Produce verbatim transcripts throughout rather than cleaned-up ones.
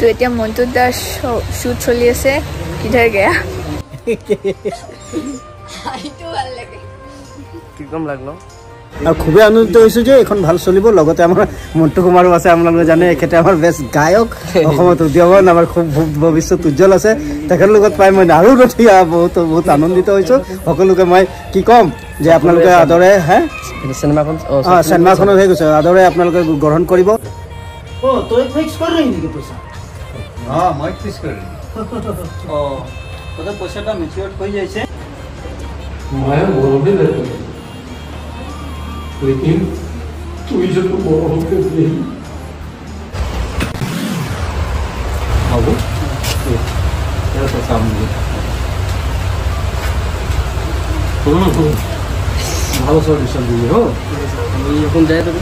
तो এতিয়া মন্টু দা শুট চলি আছে কিধার गया আইতো ভাল লাগে কিকম লাগলো আর খুবই আনন্দিত হইছে যে এখন ভাল চলিব লগতে আমাৰ মন্টু কুমার বাসা আমলগো জানে এখেতে আমাৰ বেস্ট গায়ক অসমত উদ্যোগন আমাৰ খুব ভৱিষ্যত উজ্জ্বল আছে তেখেতৰ লগত পাই মই আৰু ৰথিয়া বহুত বহুত আনন্দিত হৈছো সকলোকে মই কি কম যে আপোনালোকে আদৰে হে সিনেমাখন অ সিনেমাখন হৈ গৈছে আদৰে আপোনালোকে গ্ৰহণ কৰিব ओ तो एक फिक्स कर रही है कि पैसा हां मैं फिक्स कर रही ओ तो पैसाটা ম্যাচিউর হই যায়ছে मैं बोलबे नहीं लेकिन तू ही जब बोल होते नहीं अब तेरा तो सामने बोलो तो ভালো সলিউশন দিবি हो আমি এখন যাই তো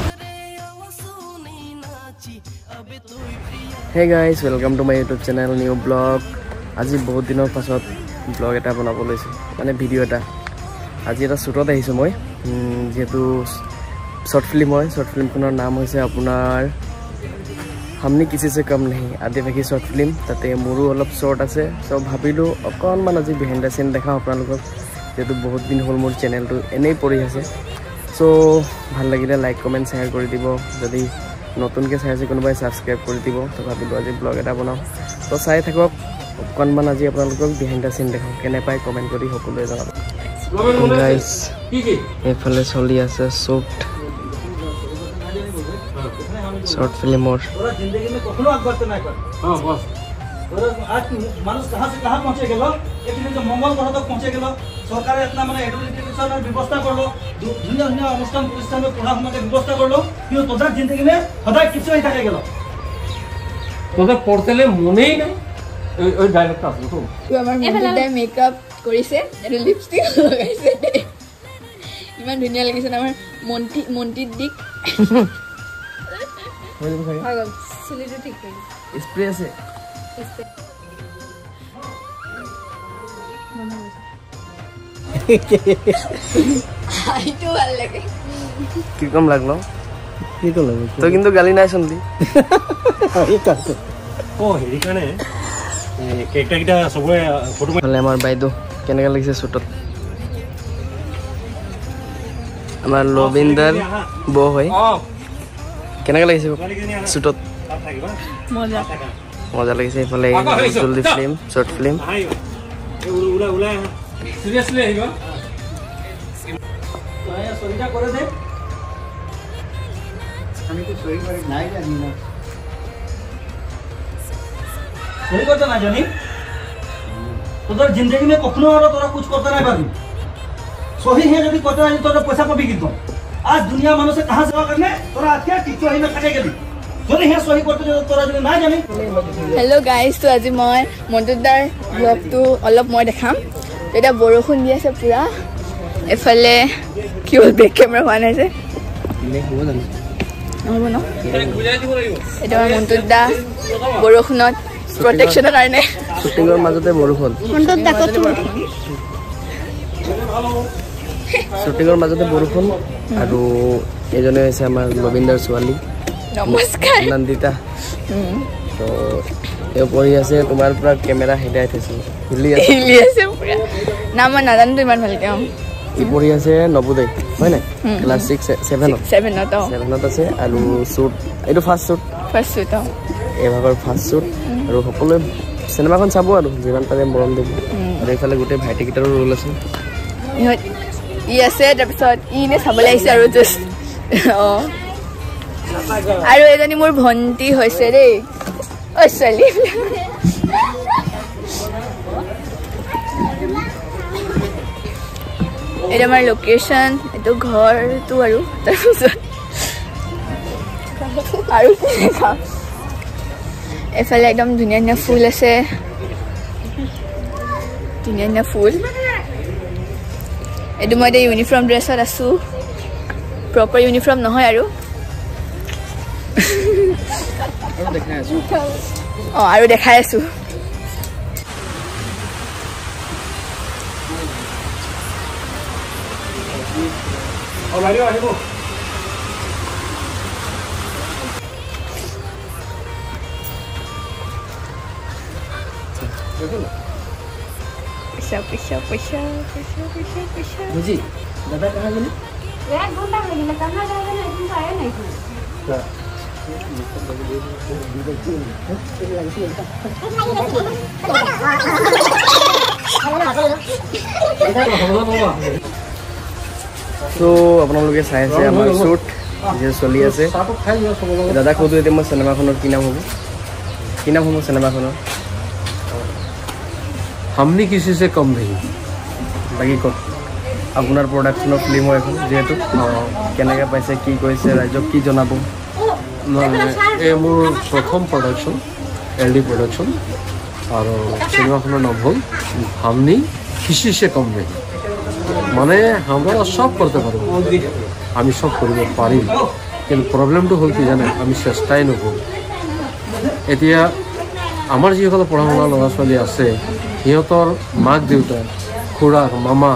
Hey guys, welcome to my YouTube channel, new blog. Today, बहुत दिनों पश्चात blog ऐटा बना बोले से, मैंने video ऐटा. आज ये रा शूट होता है इस समय. जेतु short film है, short film का नाम है से अपना हमने किसी से कम नहीं. आधे वही short film, तते मोरू अलग short आसे. तो भाभी लो अकाउंट माना जी behind the scene देखा अपना लोगों. जेतु बहुत दिन होल मोर channel तो ऐने ही पड़ी है से. So ভাল लगी like, comment, share कर दीबो. जदी नतुन के साइज कोनबाय सब्सक्राइब कर दिबो तो भाभी आज ब्लॉग एटा बनाओ तो साइ थाको कोन मान आज आपन लोग बिहाइंड द सीन देखो केने पाए कमेंट करी होखले जानो गाइस की की ए फले चली আছে शॉट शॉर्ट फिल्म और जिंदगी में कखनो आगबरते ना कर हां बस और आज मानुष कहां से कहां पहुंचे गेलो एदिन जो मंगल ग्रह तक पहुंचे गेलो सरकार इतना माने एडुकेशन और व्यवस्था करलो दुनिया दुनिया अनुष्ठान प्रतिष्ठान में पढ़ा हमके व्यवस्था करलो कि तोदा जिंदगी में सदा किछु ही थाके गेलो तोदा पढ़तेले मने ही ना ओई डायरेक्ट आसलो तो हमर मुंडी दे मेकअप करिसे एड लिपस्टिक लगाइसे इमान दुनिया लागिसन हमर मोंटी मोंटी दिक पागल सेलिब्रिटी ठीक है स्प्रे से কিরকম লাগলো কিরকম লাগলো তো কিন্তু গালি নাই শুনলি ও হেৰি কানে কেকটা কিটা সবে ফটো মানে আমার বাইদো কেনেকা লাগিছে ছটত আমার লবিন্দর বহ হয় কেনেকা লাগিছে ছটত মজা মজা লাগিছে ইফালে জলদি ফিল্ম শর্ট ফিল্ম উলা উলা সিরিয়াসলি আইবা আয়া সরিটা করে দে আমি তো সরি করে নাই জানি না সরি করতে না জানি তোর जिंदगी में কখনো আর তোরা কিছু করতে না পারবি সহি হে যদি করতে না তোর পয়সা পাবি কিন্তু আজ দুনিয়া মানুষে कहां सेवा करने তোরা আজকে টিচো হে না কাটে গেলি Hello guys, so today I will show you the vlog to all of my dekham. Today Borokhun diya se pura. Ifale kyol back camera khane se. No no. Today I will show you the Borokhunot protection karne. Shooting or majote Borokhun. Montu da ko tu. Shooting or majote Borokhun. Aru ejone hoise amar Lobinder Swali. নমস্কার নন্দিতা তো এ পড়ি আছে তোমার পুরা camera হেডাই আছে হিলি আছে হিলি আছে পুরা নাম না জানি তো ইমান ভালকে আম ই পড়ি আছে নবুদয় হয় না ক্লাস six seven তো seven আছে আলু শুট এটো ফার্স্ট শুট ফার্স্ট শুট এভাবে ফার্স্ট শুট আর সকলে সিনেমাখন চাবো আর জীবন পারে মরণ দেব আর এখানে গুটে ভাইটি গিটারৰ ৰোল আছে ই আছে তাৰপিছত ইনে চাবলে আছে আৰু জাস্ট অ आरो एजनी मोर भंती होइसे रे ओ सलीम एरा मार लोकेशन एतो घर तो आरो आरो एफाले एकदम दुनिया ना फुल আছে दुनिया ना फुल एदो मदे यूनिफॉर्म ड्रेस आसु प्रॉपर यूनिफॉर्म न হয় आरो আৰু দেখাই আছো অ আৰু দেখাই আছো অ বাইরে আহিব देखो ना, पैसा पैसा पैसा पैसा पैसा पैसा मुझे दादा कहाँ गए? यार ढूंढा लगी ना कहाँ गए ना तुम आया नहीं तू क्या? तो अपना लोग के साइंस है हमारे सूट जे सोलिया से दादा को दे म सिनेमा खनर की नाम होबो की नाम होबो सिनेमा खनर हमनी किसी से कम नहीं बाकी को अपनार प्रोडक्शन ऑफ फिल्म है जेतु केनेका पैसा की कइसे राजक की जनाबो ए मोर प्रथम प्रोडक्शन एलडी प्रोडक्शन और सिनेमा खनर नभल हमनी किसी से कम नहीं माने हमरा सब करते पारो আমি সব করব পারি কিন্তু প্রবলেমটো হল কি জানেন আমি চেষ্টাই নকৰো এতিয়া আমাৰ যিসকল পঢ়া শুনা ল'ৰা ছোৱালী আছে সিহঁতৰ মাক দেউতা খুৰা মামা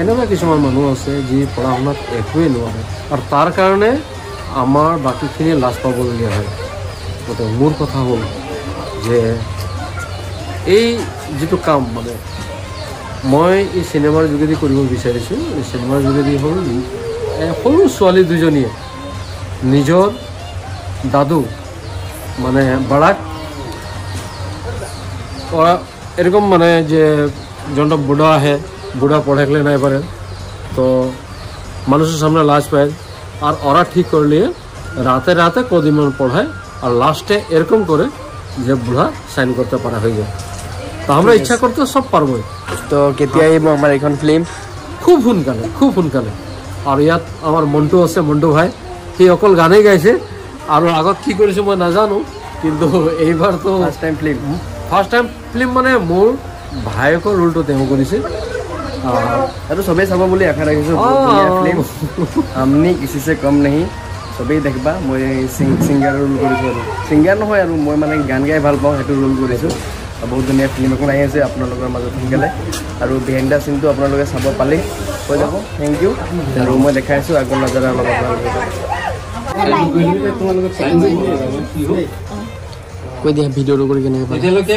এনেকুৱা কিছুমান মানুহ আছে যি পঢ়া শুনাত একোৱেই নোৱাৰে আৰু তাৰ কাৰণে আমাৰ বাকীখিনি লাজ পাবলগীয়া হয় গতিকে মোৰ কথা হ'ল যে এই যিটো কাম মানে মই এই চিনেমাৰ যোগেদি কৰিব বিচাৰিছোঁ এই চিনেমাৰ যোগেদি হ'ল সৰু ছোৱালী দুজনীয়ে নিজৰ দাদু মানে বড়াক ওরা এরকম মানে যে যখন বুড়া আছে বুড়া পড়াকলে নাই পারে তো মানুষের সামনে লাজ পায় আর ওরা ঠিক করে নিয়ে রাতে রাতে কদিমান পড়ায় আর লাস্টে এরকম করে যে বুড়া সাইন করতে পারা হয়ে যায় তো আমরা ইচ্ছা করতে সব পারবো তো কেতিয়া এই আমার এখন ফিল্ম খুব হুনকালে খুব হুনকালে আর ইয়াত আমার মন্টু আছে মন্টু ভাই সে অকল গানে গাইছে আর আগত কি কৰিছে মই নাজানো কিন্তু এইবার তো first time film first time film মানে মোৰ ভাইকৰ ৰোলটো তেওঁ কৰিছে আৰু সবে সব বুলি আশা ৰাখিছো ফিল্ম আমনি কিছি সে কম নহী সবে দেখবা মই সিঙ্গার ৰোল কৰিছো সিঙ্গার নহয় আৰু মই মানে গান গাই ভাল পাওঁ হেতু ৰোল কৰিছো বহুত ধুনীয়া ফিল্ম এখন আহি আছে আপোনালোকৰ মাজত গেলে আৰু বিহাইণ্ড দ্য সিনটো আপোনালোকে চাব পালে হৈ যাব থ্যাংক ইউ আৰু মই দেখাইছো আগৰ নজৰা অলপ কৈ দিয়া ভিডিঅ'টো কৰি কেনে এতিয়ালৈকে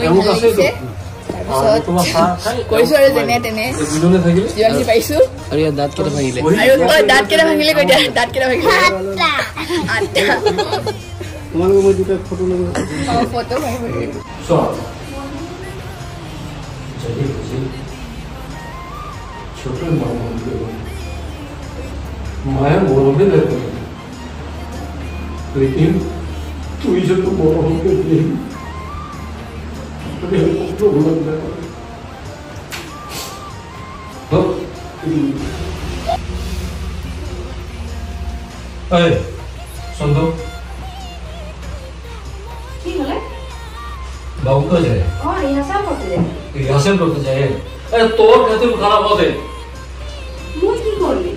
কেমন আছে তো তাৰপিছত তোমা কৈছো আৰু যেনে তেনে ভিডিঅ'লে থাকিলে ইয়ালি পাইছো আৰু ইয়া দাঁত কেটা ভাঙিলে আৰু দাঁত কেটা ভাঙিলে কৈ দিয়া দাঁত কেটা ভাঙিলে আটা আটা তোমালোকে মই দুটা ফটো লব অঁ ফটো লাগিব চল যদি বুজি ছোট মামন মই বলবি দেখো লেকিন তুই যত বড় হতে দিই তবে কত বড় হতে বাপ এই সন্দো बाउंड हो जाए और यहां से करते जाए यहां से करते जाए अरे तोर खातिर खाना बहुत है मु की करबे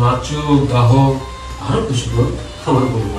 नाचो गाहो और कुछ बोल खबर बोलवा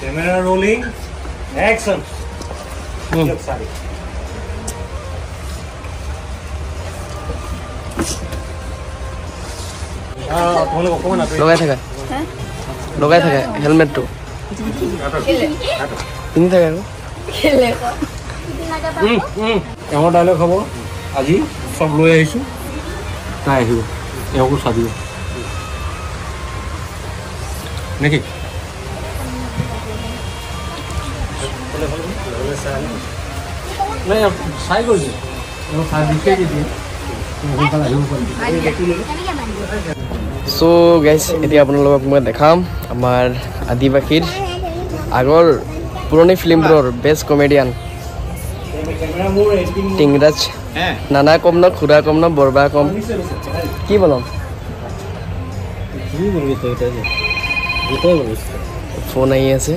ক্যামেরা রোলিং অ্যাকশন চল সারি হ্যাঁ তোমরা কোন না লাগাই থাকে হ্যাঁ লাগাই থাকে হেলমেট তো डायलग हम आज सब लो ताई को साधि निकी सो गाइस এতিয়া আপোনালোকক মই দেখাম আমাৰ আদিবাসীৰ আগৰ পুৰণি ফিল্মবোৰৰ বেষ্ট কমেডিয়ান টিংৰাজ নানা কম ন খুৰা কম ন বৰবা কম কি বলম ফোন আহি আছে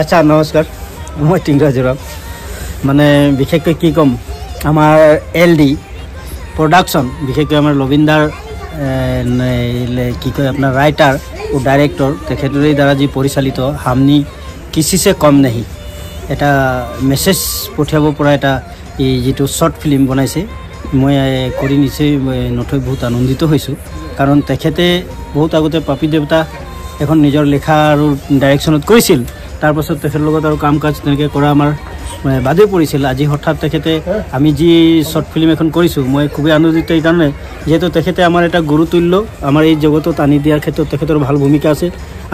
Acha namaskar. Moi Tingra Jora. Mane bishekoi ki kom. Amar L D production bishekoi amar Lovindar ki koi apna writer o director tekhetori dara ji porichalito Hamnee Kisi Se Kam Nahi. Eta message pothiabo pora eta ei jitu short film bonaise. Moi kori nise nothoi bahut anondito hoisu. Karon tekhete bahut agote Papi Devta ekhon nijor lekha aru directionot koisil. তাৰ পাছত তেখেতৰ লগত আৰু কাম কাজ তেনেকে কৰা আমাৰ বাদে পৰিছিল আজি হঠাৎ তেখেতে আমি যি শর্ট ফিল্ম এখন কৰিছো মই খুব আনন্দিত এই কাৰণে যেতো তেখেতে আমাৰ এটা গুৰুতুল্য আমাৰ এই জগতত আনি দিয়াৰ ক্ষেত্ৰত তেখেতৰ ভাল ভূমিকা আছে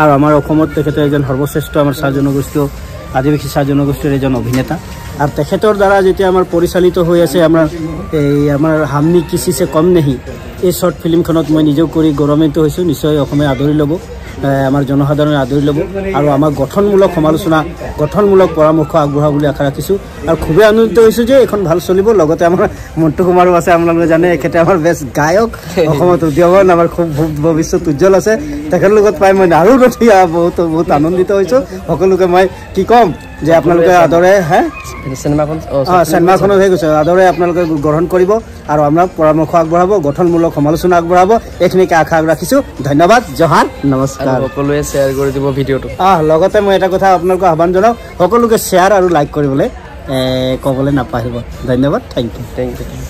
আৰু আমাৰ অসমত তেখেতে এজন সৰ্বশ্ৰেষ্ঠ আমাৰ সাজনগোষ্ঠী আদিবাসী সাজনগোষ্ঠীৰ এজন অভিনেতা আৰু তেখেতৰ দ্বাৰা যেতি আমাৰ পৰিচালিত হৈ আছে আমাৰ এই আমাৰ হামনি কিছি সে কম নেহি এই শর্ট ফিল্মখনত মই নিজে কৰি গৰমিত হৈছো নিশ্চয় অসমে আদৰি লব আমাৰ জনসাধাৰণে আদৰি লব আৰু আমাৰ গঠনমূলক সমালোচনা গঠনমূলক পৰামৰ্শ আগবঢ়া বুলি আশা ৰাখিছো আৰু খুব আনন্দিত হৈছো যে এখন ভাল চলিব লগতে আমাৰ মন্টু কুমাৰ বাসা আপোনালোকে জানে এখেতে আমাৰ বেছ গায়ক অসমত উদীয়মান আমাৰ খুব ভৱিষ্যৎ উজ্জ্বল আছে তেখেতৰ লগত পাই মই আৰু ৰথিয়া বহুত বহুত আনন্দিত হৈছো সকলোকে মই কি কম যে আপোনালোকে আদৰে হে সিনেমাখন সিনেমাখন হৈ গৈছে আদৰে আপোনালোকে গ্ৰহণ কৰিব আৰু আমাৰ পৰামৰ্শ আগবঢ়াব গঠনমূলক সমালোচনা আগবঢ়াব এখনিকে আশা ৰাখিছো ধন্যবাদ জহান নমস্কাৰ সকলোৱে শেয়ার কৰি দিব ভিডিওটো আ লগতে মই এটা কথা আপোনালোকক আহ্বান জনাও সকলোকে শেয়ার আৰু লাইক কৰিবলৈ এ কবলৈ নাপাহিব ধন্যবাদ থ্যাংক ইউ থ্যাংক ইউ